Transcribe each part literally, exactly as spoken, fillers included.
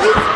Yeah.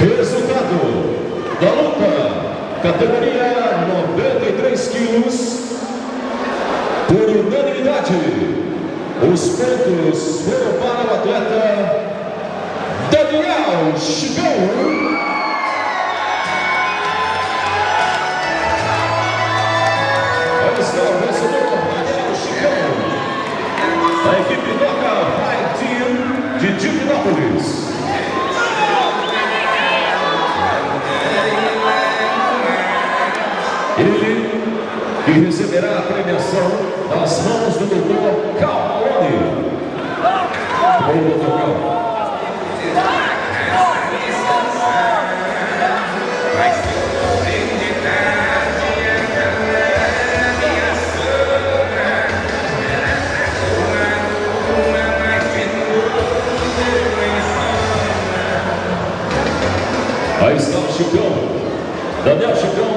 Resultado da luta, categoria noventa e três quilos, por unanimidade, os pontos foram para o atleta Daniel Chigão. Ele que receberá a premiação das mãos do doutor Calcone. Bom, doutor Calcone. Aí está o Chicão, Daniel Chicão.